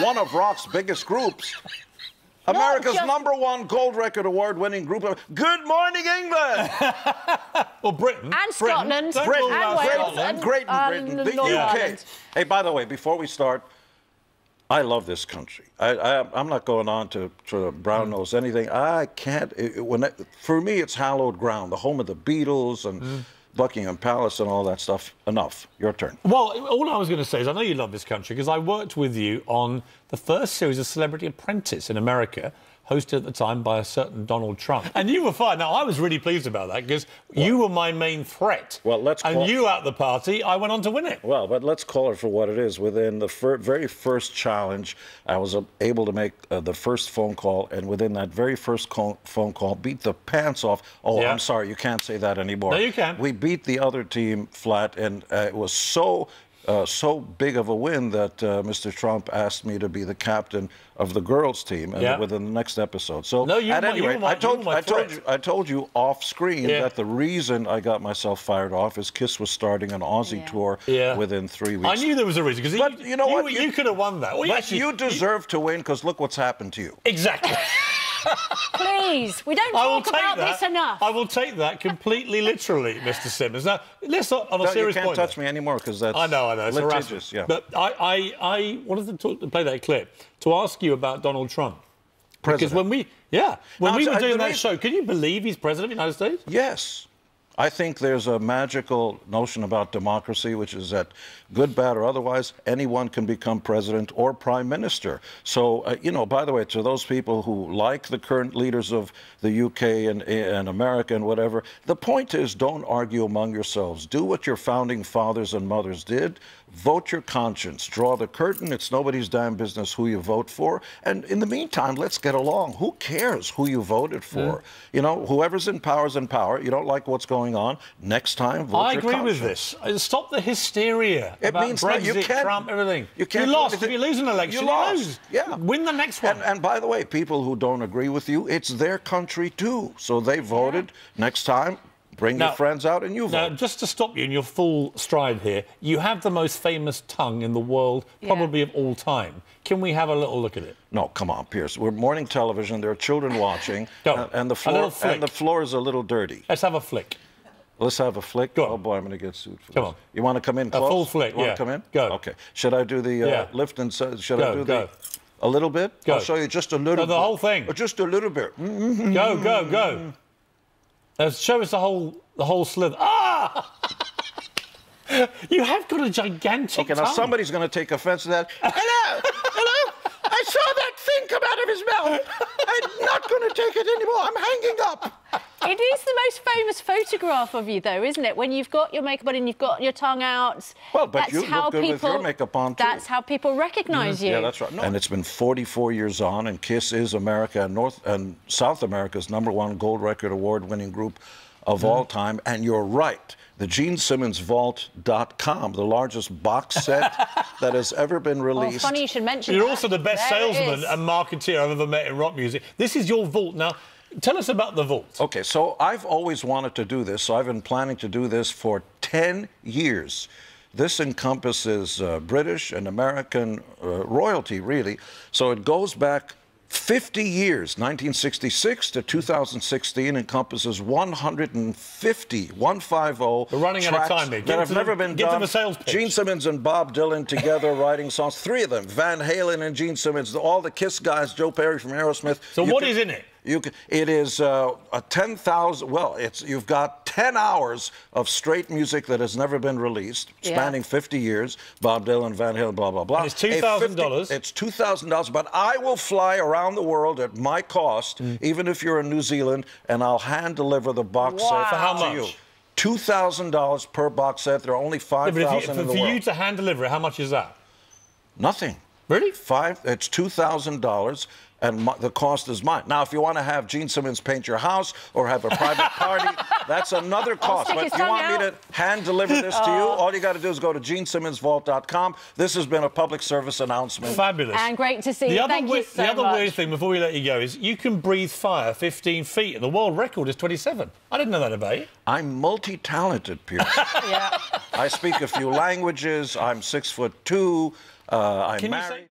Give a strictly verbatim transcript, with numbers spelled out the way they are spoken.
one of rock's biggest groups. No, America's just... number one gold record award-winning group. Of... Good morning, England! Well, Britain. And Scotland. Britain. Britain. And Wales. And Great Britain. The U K. Hey, by the way, before we start, I love this country. I, I, I'm not going on to, to brown-nose anything. I can't... It, when it, for me, it's hallowed ground, the home of the Beatles and... Mm. Buckingham Palace and all that stuff. Enough. Your turn. Well, all I was going to say is I know you love this country because I worked with you on the first series of Celebrity Apprentice in America, hosted at the time by a certain Donald Trump. And you were fine. Now, I was really pleased about that because you were my main threat. Well, let's call... And you out the party, I went on to win it. Well, but let's call it for what it is. Within the fir very first challenge, I was able to make uh, the first phone call, and within that very first call phone call, beat the pants off. Oh, yeah. I'm sorry, you can't say that anymore. No, you can. We beat the other team flat, and uh, it was so... Uh, so big of a win that uh, Mister Trump asked me to be the captain of the girls' team and yeah. within the next episode. So no, you at any rate, I told, I, told you, I told you off screen yeah. that the reason I got myself fired off is KISS was starting an Aussie yeah. tour yeah. within three weeks. I knew there was a reason. But you, you know you, what? You, you could have won that. Well, but actually, you deserve you... to win because look what's happened to you. Exactly. Please, we don't talk about that. This enough. I will take that completely literally, Mister Simmons. Now, let's not, on a no, serious point... you can't touch there. me anymore, because that's... I know, I know, it's litigious, yeah. But I, I, I wanted to, talk, to play that clip, to ask you about Donald Trump. President. Because when we... Yeah, when now, we were doing I, that I, show, can you believe he's president of the United States? Yes. I think there's a magical notion about democracy, which is that, good, bad, or otherwise, anyone can become president or prime minister. So, uh, you know, by the way, to those people who like the current leaders of the U K and, and America and whatever, the point is don't argue among yourselves. Do what your founding fathers and mothers did. Vote your conscience. Draw the curtain. It's nobody's damn business who you vote for. And in the meantime, let's get along. Who cares who you voted for? Yeah. You know, whoever's in power is in power. You don't like what's going on. Next time, vote I your agree conscience. with this. Stop the hysteria it about means Brexit, you can't, Trump, everything. You, can't you lost. If you lose an election, you, lost. you lose. Yeah. Win the next one. And, and by the way, people who don't agree with you, it's their country too. So they voted. Yeah. Next time, Bring now, your friends out and you vote. Now, just to stop you in your full stride here, you have the most famous tongue in the world, yeah. probably of all time. Can we have a little look at it? No, come on, Pierce. We're morning television. There are children watching. Go. And the floor and the floor is a little dirty. Let's have a flick. Let's have a flick. Go. Oh, boy, I'm going to get sued for come this. Come on. You want to come in close? A full flick, you want yeah. to come in? Go. OK. Should I do the uh, yeah. lift and... Should go, I do go. the... A little bit? Go. I'll show you just a little no, the bit. The whole thing? Or just a little bit. Mm-hmm. Go, go, go. Now, show us the whole, the whole slither. Ah! You have got a gigantic Okay, tongue. Now somebody's going to take offence to that. Hello! Hello! I saw that thing come out of his mouth. I'm not going to take it anymore. I'm hanging up. It is the most famous photograph of you, though, isn't it? When you've got your makeup on and you've got your tongue out. Well, but that's you how look good people, with your makeup on, too. That's how people recognise mm-hmm. you. Yeah, that's right. No. And it's been forty-four years on, and KISS is America and North and South America's number one gold record award-winning group of mm. all time. And you're right. The gene simmons vault dot com, the largest box set that has ever been released. Oh, funny you should mention You're that. also the best there salesman and marketeer I've ever met in rock music. This is your vault. Now, tell us about the vault. OK, so I've always wanted to do this, so I've been planning to do this for ten years. This encompasses uh, British and American uh, royalty, really. So it goes back fifty years, nineteen sixty-six to two thousand sixteen, encompasses one hundred fifty, one fifty. We're running out of time, mate. That have never been done. Give them a sales pitch. Gene Simmons and Bob Dylan together writing songs. Three of them, Van Halen and Gene Simmons, all the KISS guys, Joe Perry from Aerosmith. So what is in it? You can, it is uh, a ten thousand. Well, it's you've got ten hours of straight music that has never been released, yeah. spanning fifty years. Bob Dylan, Van Halen, blah blah blah. And it's two thousand dollars. It's two thousand dollars. But I will fly around the world at my cost, mm. even if you're in New Zealand, and I'll hand deliver the box wow. set for how much? To you. Two thousand dollars per box set. There are only five thousand yeah, in the for world. For you to hand deliver it, how much is that? Nothing. Really? Five. It's two thousand dollars. And my, the cost is mine. Now, if you want to have Gene Simmons paint your house or have a private party, that's another cost. But if you want out. me to hand deliver this oh. to you, all you got to do is go to gene simmons vault dot com. This has been a public service announcement. Fabulous. And great to see the you. Other Thank you so The other much. weird thing, before we let you go, is you can breathe fire fifteen feet, and the world record is twenty-seven. I didn't know that about you. I'm multi-talented, Pierce. yeah. I speak a few languages. I'm six foot two. Uh, I'm can married.